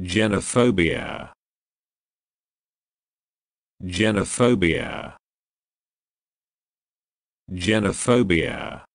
Genophobia. Genophobia. Genophobia.